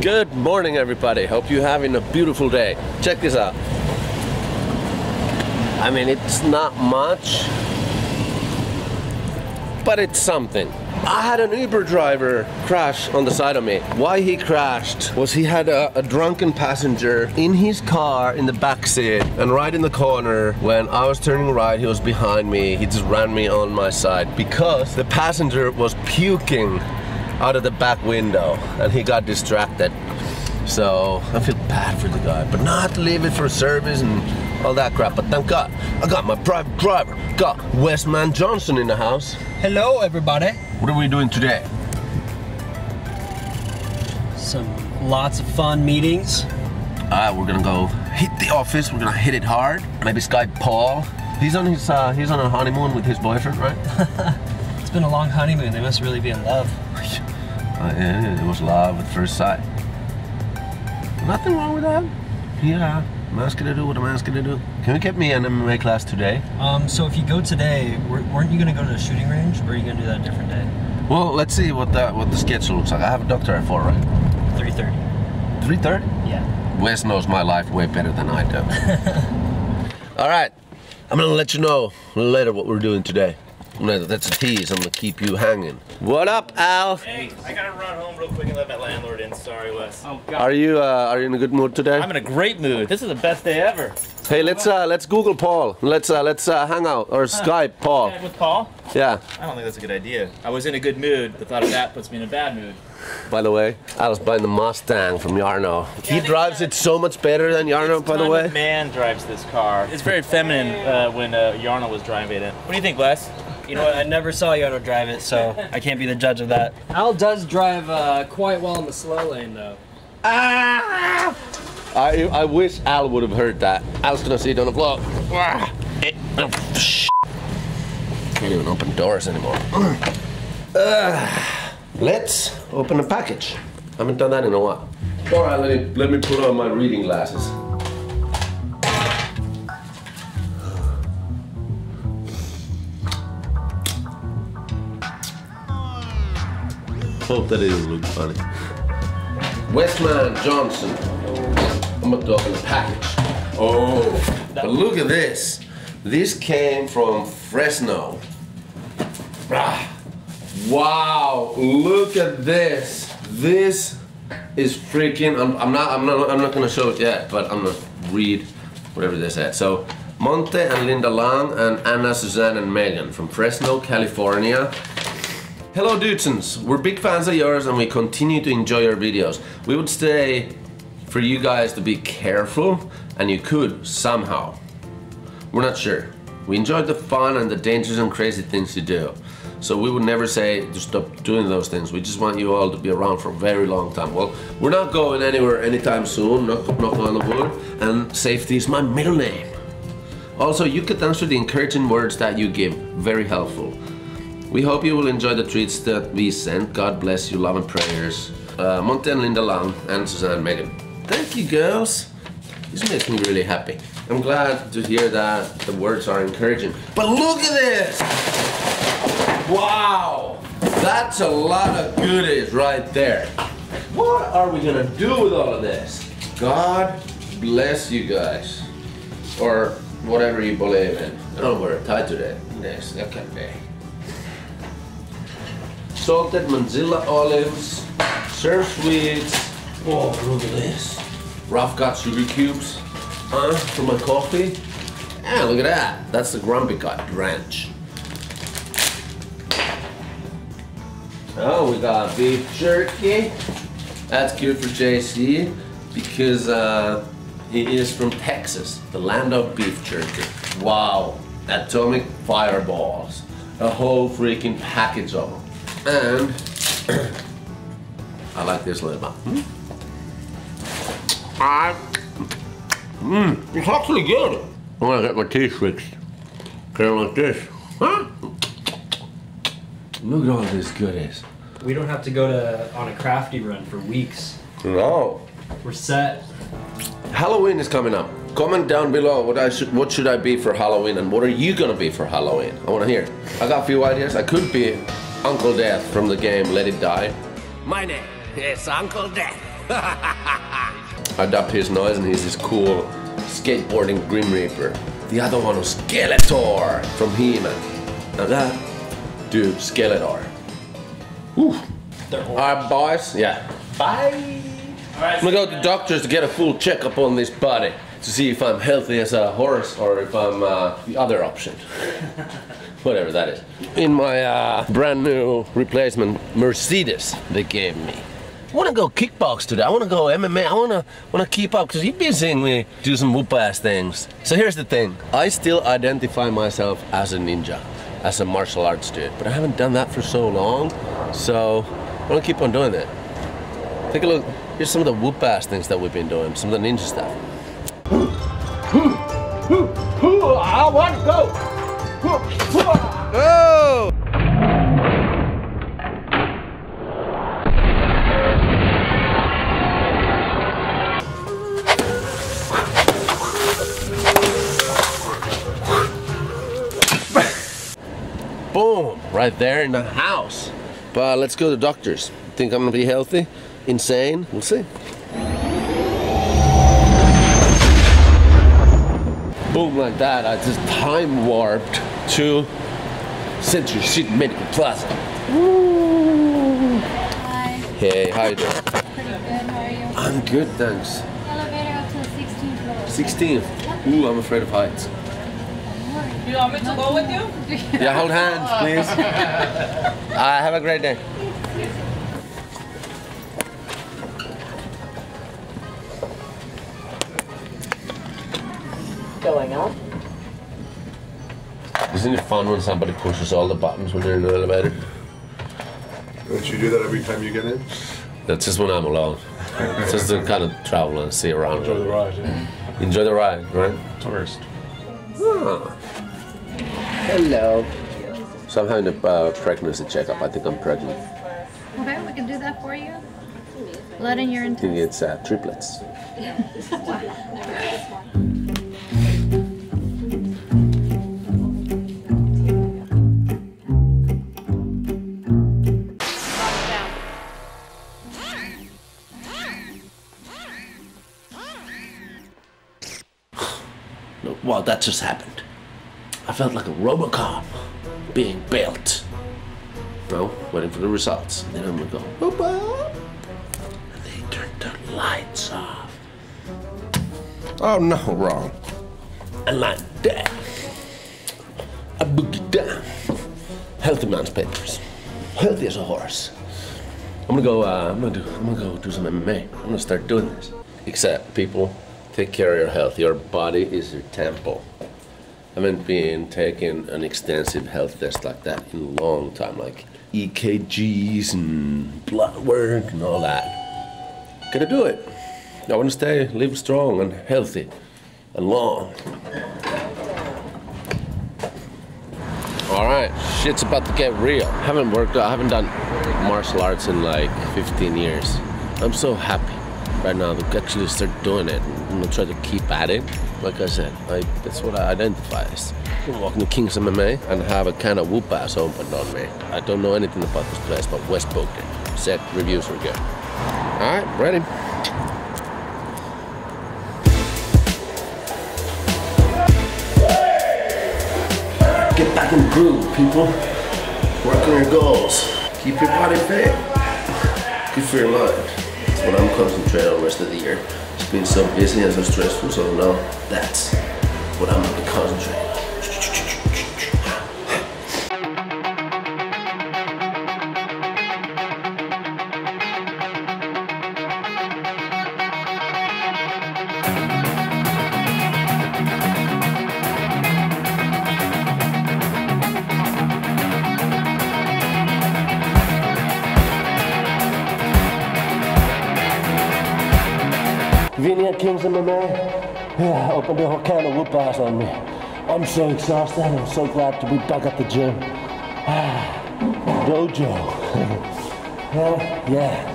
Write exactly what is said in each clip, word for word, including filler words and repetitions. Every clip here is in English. Good morning, everybody. Hope you're having a beautiful day. Check this out. I mean, it's not much, but it's something. I had an Uber driver crash on the side of me. Why he crashed was he had a, a drunken passenger in his car in the backseat, and right in the corner when I was turning right, he was behind me. He just ran me on my side because the passenger was puking out of the back window and he got distracted. So I feel bad for the guy, but not leave it for service and all that crap. But thank God, I got my private driver. Got Westman Johnson in the house. Hello, everybody. What are we doing today? Some lots of fun meetings. Alright, we're gonna go hit the office. We're gonna hit it hard. Maybe Skype Paul. He's on his uh, he's on a honeymoon with his boyfriend, right? It's been a long honeymoon. They must really be in love. uh, yeah, it was love at first sight. Nothing wrong with that. Yeah, man's gonna do what a man's gonna do. Can you get me an M M A class today? Um, so if you go today, weren't you gonna go to the shooting range, or are you gonna do that a different day? Well, let's see what the what the schedule looks like. I have a doctor at four, right? Three thirty. Three thirty? Yeah. Wes knows my life way better than I do. All right, I'm gonna let you know later what we're doing today. No, that's a tease. I'm gonna keep you hanging. What up, Al? Hey, I gotta run home real quick and let my landlord in. Sorry, Wes. Oh God. Are you uh, are you in a good mood today? I'm in a great mood. This is the best day ever. Hey, let's uh, let's Google Paul. Let's uh, let's uh, hang out or huh. Skype Paul. Yeah, with Paul? Yeah. I don't think that's a good idea. I was in a good mood. The thought of that puts me in a bad mood. By the way, I was buying the Mustang from Jarno. He yeah, drives it so much better than Jarno, by the way. Man drives this car. It's very feminine uh, when uh, Jarno was driving it. What do you think, Wes? You know what, I never saw Yoda drive it, so I can't be the judge of that. Al does drive uh, quite well in the slow lane, though. Ah! I, I wish Al would have heard that. Al's gonna see it on the vlog. Can't even open doors anymore. Uh, let's open a package. I haven't done that in a while. All right, let me, let me put on my reading glasses. Hope that didn't look funny. Westman Johnson. I'm gonna open the package. Oh, but look at this. This came from Fresno. Wow, look at this. This is freaking. I'm, I'm not. I'm not. I'm not gonna show it yet, but I'm gonna read whatever they said. So, Monte and Linda Lang and Anna, Suzanne, and Megan from Fresno, California. Hello Dudesons, we're big fans of yours and we continue to enjoy your videos. We would say for you guys to be careful, and you could somehow. We're not sure. We enjoyed the fun and the dangers and crazy things you do. So we would never say to stop doing those things. We just want you all to be around for a very long time. Well, we're not going anywhere anytime soon, knock, knock on the wood, and safety is my middle name. Also, you could answer the encouraging words that you give, very helpful. We hope you will enjoy the treats that we sent. God bless you, love and prayers. Uh, Monte and Linda Lang and Suzanne and Megan. Thank you, girls. This makes me really happy. I'm glad to hear that the words are encouraging. But look at this! Wow! That's a lot of goodies right there. What are we gonna do with all of this? God bless you guys. Or whatever you believe in. I don't know where I'm tied to that. Yes, that can be. Salted Manzilla olives, serve sweets. Oh, look at this. Ralph got sugar cubes uh, for my coffee. And look at that. That's the Grumpy cat ranch. Oh, we got beef jerky. That's cute for J C because uh, he is from Texas, the land of beef jerky. Wow, atomic fireballs. A whole freaking package of them. And I like this little bit. Hmm? Mm, it's actually good. I'm gonna get my teeth fixed. Kind of like this. Huh? Look at all this goodies. We don't have to go to on a crafty run for weeks. No. We're set. Halloween is coming up. Comment down below what I should what should I be for Halloween, and what are you gonna be for Halloween? I wanna hear. I got a few ideas. I could be Uncle Death from the game Let It Die. My name is Uncle Death. I dubbed his noise, and he's this cool skateboarding Grim Reaper. The other one was Skeletor from He Man. Now that dude, Skeletor. Woo. Alright, boys. Yeah. Bye. All right, I'm gonna go to the doctors to get a full checkup on this body to see if I'm healthy as a horse or if I'm uh, the other option. Whatever that is. In my uh, brand new replacement Mercedes they gave me. I wanna go kickbox today, I wanna go M M A, I wanna wanna keep up, because you've been seeing me do some whoop ass things. So here's the thing, I still identify myself as a ninja, as a martial arts dude, but I haven't done that for so long, so I wanna keep on doing that. Take a look. Here's some of the whoop-ass things that we've been doing, some of the ninja stuff. I want to go! Oh! Boom! Right there in the house. But let's go to the doctors. Think I'm gonna be healthy? Insane? We'll see. Boom, like that, I just time warped to Century City Medical Plaza. Woo. Hi. Hey, how you doing? Pretty good, how are you? I'm good, thanks. Elevator up to the sixteenth floor. sixteenth? Ooh, I'm afraid of heights. You want me to go with you? Yeah, hold hands, please. uh, have a great day. Going on. Isn't it fun when somebody pushes all the buttons when they're in the elevator? Don't you do that every time you get in? That's just when I'm alone. Just to kind of travel and see around. Enjoy the ride, yeah. Enjoy the ride, right? Tourist. Ah. Hello. So I'm having a uh, pregnancy checkup. I think I'm pregnant. Okay, we can do that for you. Blood and urine. I think it's uh, triplets. Wow, that just happened. I felt like a Robocop being built. Bro, waiting for the results. And then I'm gonna go, Boop-boop. And they turned the lights off. Oh no, wrong. And like that, I boogie down. Healthy man's papers. Healthy as a horse. I'm gonna go. Uh, I'm gonna do. I'm gonna go do some M M A. I'm gonna start doing this. Except people. Take care of your health. Your body is your temple. I haven't been taking an extensive health test like that in a long time, like E K Gs and blood work and all that. Gotta do it. I want to stay, live strong and healthy and long. All right, shit's about to get real. I haven't worked out, I haven't done martial arts in like fifteen years. I'm so happy right now to actually start doing it. I'm gonna try to keep at it. Like I said, I, that's what I identify as. I'm gonna walk into King's M M A and have a kind of whoop-ass opened on me. I don't know anything about this place, but West booked it. Set reviews were good. All right, ready. Get back in the groove, people. Work on your goals. Keep your body fit. Good for your mind. When I'm concentrating on the rest of the year. It's been so busy and so stressful, so now that's what I'm going to concentrate on. Vinny at King's M M A, yeah, opened a whole can of whoop-ass on me. I'm so exhausted, I'm so glad to be back at the gym. Ah, dojo. yeah, yeah.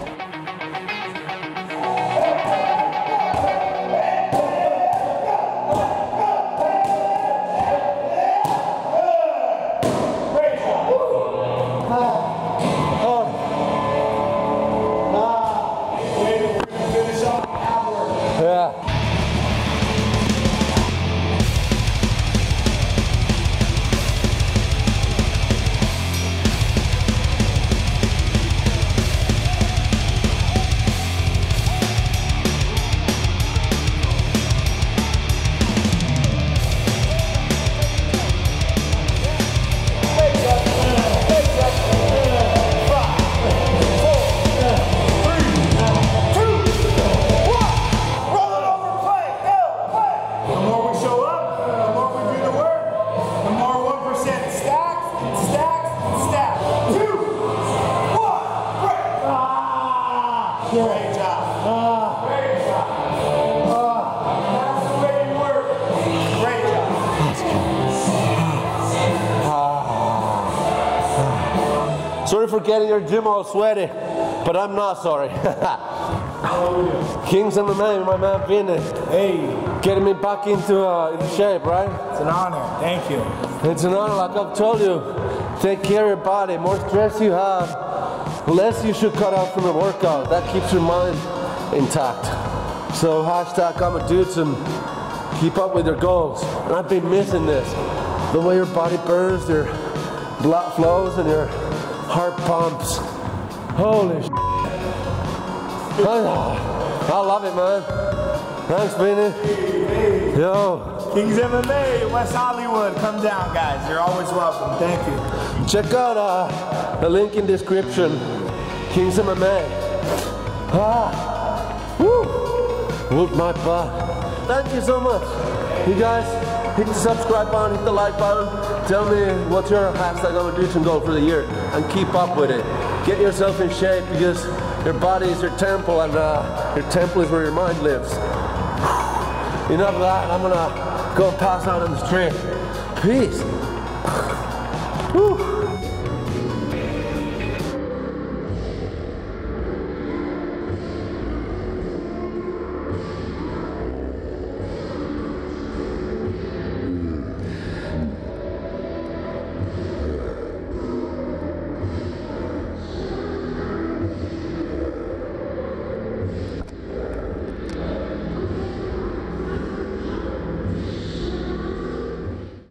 for getting your gym all sweaty, but I'm not sorry. Oh, yeah. King's M M A, my man Vinny. Hey. Getting me back into uh, in shape, right? It's an honor, thank you. It's an honor, like I've told you. Take care of your body. More stress you have, less you should cut out from a workout. That keeps your mind intact. So hashtag I'm a Dudesons. Keep up with your goals. And I've been missing this. The way your body burns, your blood flows, and your heart pumps. Holy shit. I love it, man. Thanks, Vinny. Hey, hey. Yo. King's M M A, West Hollywood. Come down, guys. You're always welcome. Thank you. Check out uh, the link in description. King's M M A. Ah. Woo. Whoop my butt. Thank you so much. You guys, hit the subscribe button, hit the like button. Tell me what's your hashtag I'm a Dudesons goal for the year and keep up with it. Get yourself in shape because your body is your temple, and uh, your temple is where your mind lives. Enough of that, I'm gonna go pass out on the street. Peace. Woo.